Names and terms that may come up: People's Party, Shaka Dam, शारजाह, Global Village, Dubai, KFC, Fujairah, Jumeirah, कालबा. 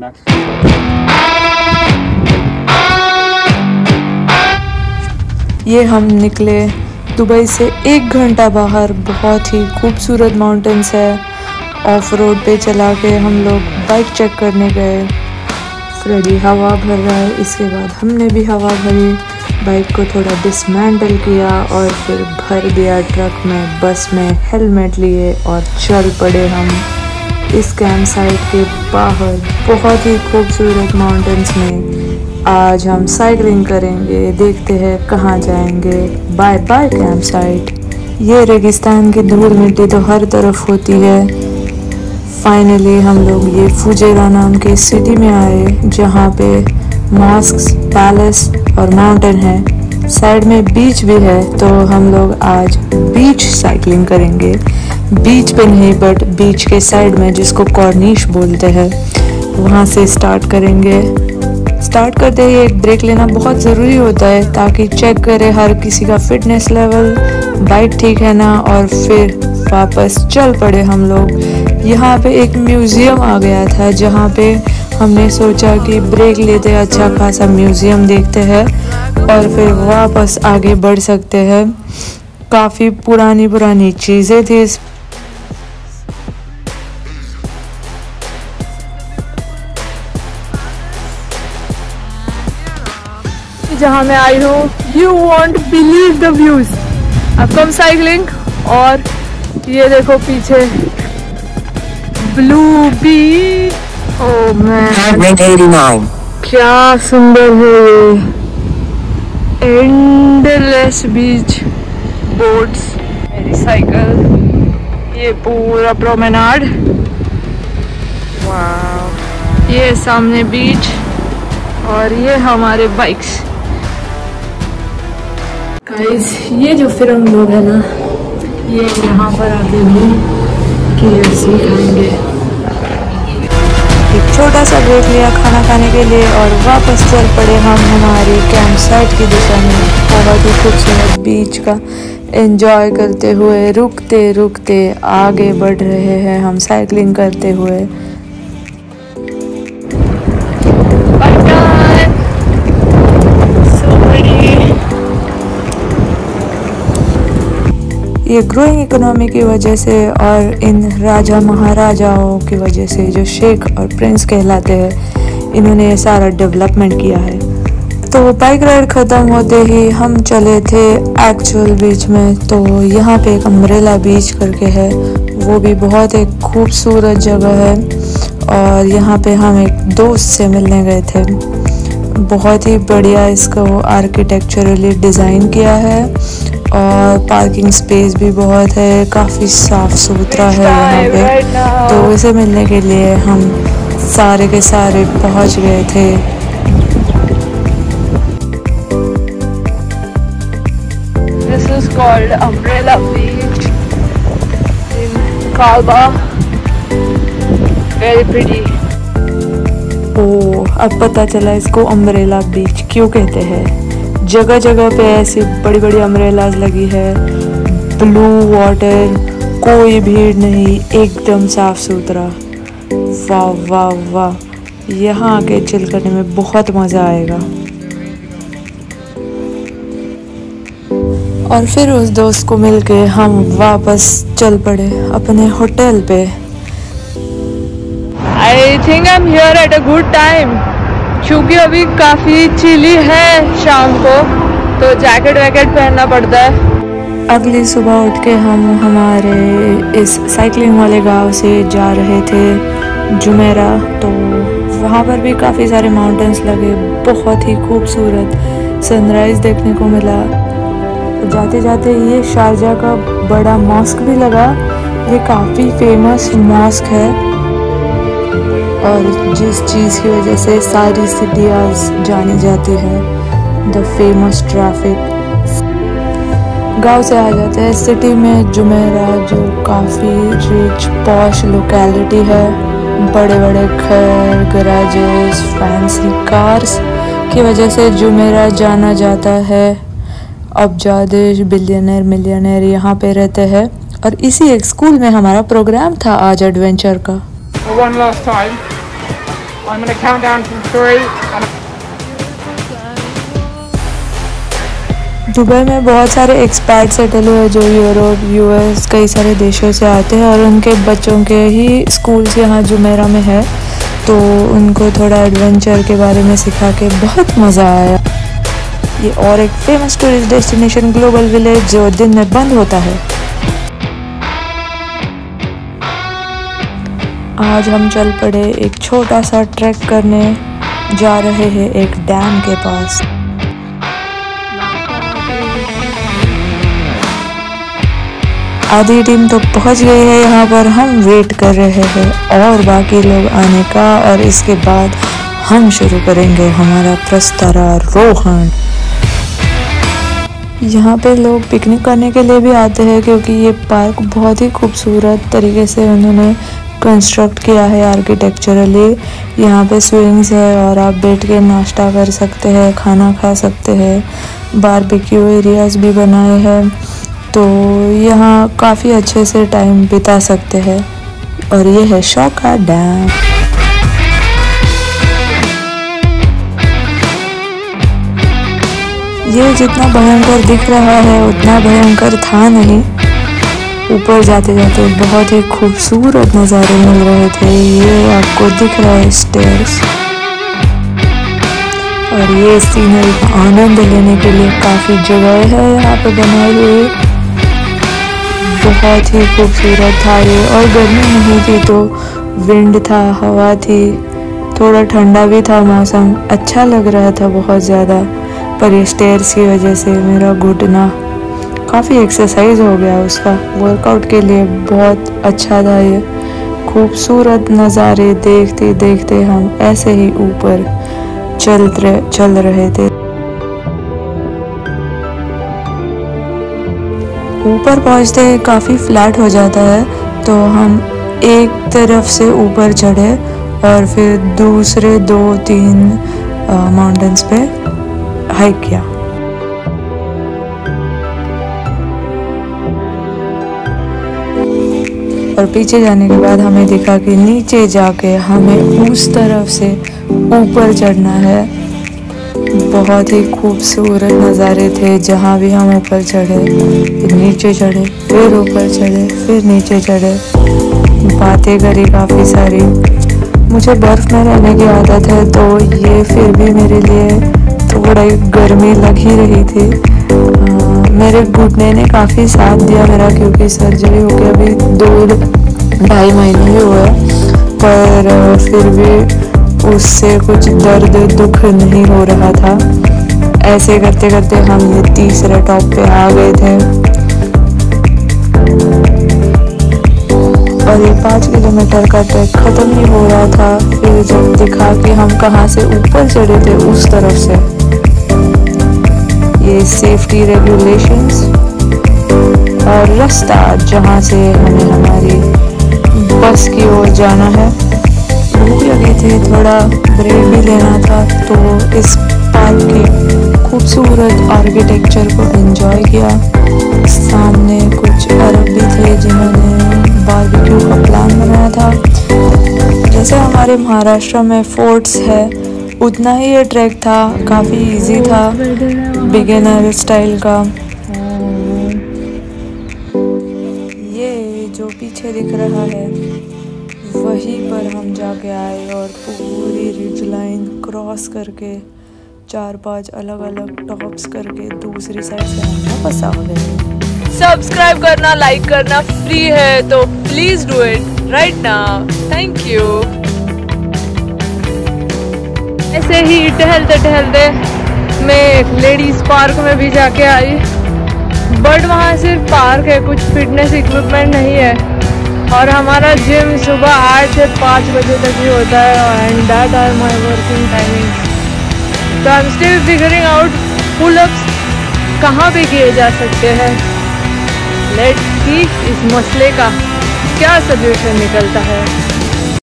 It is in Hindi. मैक्स। ये हम निकले दुबई से 1 घंटा बाहर, बहुत ही खूबसूरत माउंटेन्स है। ऑफ रोड पे चला के हम लोग बाइक चेक करने गए। फ्रेडी हवा भर रहा है, इसके बाद हमने भी हवा भरी। बाइक को थोड़ा डिसमेंटल किया और फिर भर दिया ट्रक में, बस में हेलमेट लिए और चल पड़े हम इस कैंप साइट के बाहर, बहुत ही खूबसूरत माउंटेन्स में। आज हम साइकिलिंग करेंगे, देखते हैं कहाँ जाएंगे। Bye bye camp site. ये रेगिस्तान की धूल मिट्टी तो हर तरफ होती है। फाइनली हम लोग ये फुजैरा नाम की सिटी में आए, जहाँ पे मॉस्क, पैलेस और माउंटेन है। साइड में बीच भी है, तो हम लोग आज बीच साइकिलिंग करेंगे। बीच पे नहीं बट बीच के साइड में, जिसको कॉर्निश बोलते हैं, वहाँ से स्टार्ट करेंगे। स्टार्ट करते ही एक ब्रेक लेना बहुत ज़रूरी होता है, ताकि चेक करे हर किसी का फिटनेस लेवल, बाइक ठीक है ना, और फिर वापस चल पड़े हम लोग। यहाँ पे एक म्यूज़ियम आ गया था, जहाँ पे हमने सोचा कि ब्रेक लेते अच्छा खासा म्यूज़ियम देखते हैं और फिर वापस आगे बढ़ सकते हैं। काफ़ी पुरानी चीज़ें थी। जहाँ मैं आई हूँ, you won't believe the views. अब कम साइकिलिंग और ये देखो पीछे ब्लू बी। ओह मैन, क्या सुंदर है। एंडलेस बीच, बोट्स, मेरी साइकिल, ये पूरा प्रोमेनाड। वाह, ये सामने बीच और ये हमारे बाइक्स। गाइस, ये जो फिर हम लोग है ना, ये यहाँ पर आते हैं कि KFC खाएंगे। एक छोटा सा ब्रेक लिया खाना खाने के लिए और वापस चल पड़े हम हमारे कैंप साइट की दिशा में। बहुत ही खूबसूरत बीच का एंजॉय करते हुए रुकते रुकते आगे बढ़ रहे हैं हम साइकिलिंग करते हुए। ये ग्रोइंग इकोनॉमी की वजह से और इन राजा महाराजाओं की वजह से, जो शेख और प्रिंस कहलाते हैं, इन्होंने सारा डेवलपमेंट किया है। तो बाइक राइड ख़त्म होते ही हम चले थे एक्चुअल बीच में। तो यहाँ पे एक अम्ब्रेला बीच करके है, वो भी बहुत एक खूबसूरत जगह है। और यहाँ पे हम एक दोस्त से मिलने गए थे। बहुत ही बढ़िया इसका वो आर्किटेक्चरली डिज़ाइन किया है और पार्किंग स्पेस भी बहुत है, काफ़ी साफ़ सुथरा है यहाँ पे। तो इसे मिलने के लिए हम सारे के सारे पहुँच गए थे। This is called umbrella beach in कालबा, very pretty. Oh, अब पता चला इसको अम्ब्रेला बीच क्यों कहते हैं। जगह जगह पे ऐसी बड़ी बड़ी अम्ब्रेलाज लगी है। ब्लू वाटर, कोई भीड़ नहीं, एकदम साफ सुथरा। वाह वाह वाह, यहाँ आके चिल करने में बहुत मज़ा आएगा। और फिर उस दोस्त को मिलके हम वापस चल पड़े अपने होटल पे। I think I am here at a good time, क्योंकि अभी काफ़ी चिली है शाम को, तो जैकेट वैकेट पहनना पड़ता है। अगली सुबह उठ के हम हमारे इस साइकिलिंग वाले गांव से जा रहे थे जुमेरा। तो वहाँ पर भी काफ़ी सारे माउंटेन्स लगे, बहुत ही खूबसूरत सनराइज़ देखने को मिला। जाते जाते ये शारजाह का बड़ा मॉस्क भी लगा। ये काफ़ी फेमस मॉस्क है और जिस चीज़ की वजह से सारी सिटियाँ जानी जाती है, द फेमस ट्रैफिक। गांव से आ जाते हैं सिटी में, जुमेरा, जो काफ़ी रिच पॉश लोकेलिटी है। बड़े बड़े घर, गराजेस, फैंसी कार्स की वजह से जुमेरा जाना जाता है। अब जादेश बिलियनर मिलियनर यहाँ पे रहते हैं। और इसी एक स्कूल में हमारा प्रोग्राम था आज एडवेंचर का। One last time, I'm going to count down from 3. Dubai में बहुत सारे एक्सपैट सेटल हुए जो यूरोप यूएस कई सारे देशों से आते हैं और उनके बच्चों के ही स्कूल्स यहाँ जुमेरा में है, तो उनको थोड़ा एडवेंचर के बारे में सिखा के बहुत मज़ा आया। ये और एक famous tourist destination global village जो दिन में बंद होता है। आज हम चल पड़े एक छोटा सा ट्रैक करने, जा रहे हैं एक डैम के पास। आधी टीम तो पहुंच गई है यहाँ पर, हम वेट कर रहे हैं और बाकी लोग आने का, और इसके बाद हम शुरू करेंगे हमारा प्रस्तरा रोहन। यहाँ पे लोग पिकनिक करने के लिए भी आते हैं क्योंकि ये पार्क बहुत ही खूबसूरत तरीके से उन्होंने कंस्ट्रक्ट किया है आर्किटेक्चरली। यहाँ पे स्विंग्स है और आप बैठ के नाश्ता कर सकते हैं, खाना खा सकते हैं, बारबेक्यू एरियाज भी बनाए हैं, तो यहाँ काफ़ी अच्छे से टाइम बिता सकते हैं। और ये है शाका डैम। ये जितना भयंकर दिख रहा है उतना भयंकर था नहीं। ऊपर जाते जाते बहुत ही खूबसूरत नज़ारे मिल रहे थे। ये आपको दिख रहा है स्टेयर्स, और ये सीनरी का आनंद लेने के लिए काफ़ी जगह है यहाँ पे बनाई हुई। बहुत ही खूबसूरत था ये, और गर्मी नहीं थी तो विंड था, हवा थी, थोड़ा ठंडा भी था मौसम, अच्छा लग रहा था बहुत ज़्यादा। पर ये स्टेयर्स की वजह से मेरा घुटना काफ़ी एक्सरसाइज हो गया, उसका वर्कआउट के लिए बहुत अच्छा था। ये खूबसूरत नज़ारे देखते देखते हम ऐसे ही ऊपर चल रहे थे। ऊपर पहुँचते ही काफ़ी फ्लैट हो जाता है, तो हम एक तरफ से ऊपर चढ़े और फिर दूसरे 2-3 माउंटेन्स पे हाइक किया। और पीछे जाने के बाद हमें दिखा कि नीचे जाके हमें उस तरफ से ऊपर चढ़ना है। बहुत ही खूबसूरत नज़ारे थे जहाँ भी हम ऊपर चढ़े, फिर नीचे चढ़े, फिर ऊपर चढ़े, फिर नीचे चढ़े, बातें करी काफ़ी सारी। मुझे बर्फ़ में रहने की आदत है तो ये फिर भी मेरे लिए थोड़ा गर्मी लग ही रही थी। मेरे घुटने ने काफ़ी साथ दिया मेरा, क्योंकि सर्जरी हो गई अभी 2-2.5 महीने ही हुआ, पर फिर भी उससे कुछ दर्द दुख नहीं हो रहा था। ऐसे करते करते हम ये 3रे टॉप पे आ गए थे, और ये 5 किलोमीटर का ट्रैक ख़त्म ही हो रहा था। फिर जब दिखा कि हम कहाँ से ऊपर चढ़े थे उस तरफ से, ये सेफ्टी रेगुलेशंस और रास्ता जहाँ से हमें हमारी बस की ओर जाना है। भूख लगी थी, थोड़ा ब्रेक भी लेना था, तो इस पार्क की खूबसूरत आर्किटेक्चर को एंजॉय किया। सामने कुछ अरब भी थे जिन्होंने बारबेक्यू का प्लान बनाया था। जैसे हमारे महाराष्ट्र में फोर्ट्स है उतना ही ये ट्रैक था, काफ़ी इजी था, बिगिनर स्टाइल का। ये जो पीछे दिख रहा है वहीं पर हम जाके आए, और पूरी रिज लाइन क्रॉस करके 4-5 अलग अलग टॉप्स करके दूसरी साइड से हम वापस आ गए। सब्सक्राइब करना, लाइक करना फ्री है, तो please do it right now. Thank you. ऐसे ही टहलते टहलते मैं एक लेडीज़ पार्क में भी जाके आई, बट वहाँ सिर्फ पार्क है, कुछ फिटनेस इक्विपमेंट नहीं है। और हमारा जिम सुबह 8 से 5 बजे तक ही होता है, and that are my working timing. तो I am still figuring out pullups कहाँ पे किए जा सकते हैं। लेट्स सी इस मसले का क्या सल्यूशन निकलता है।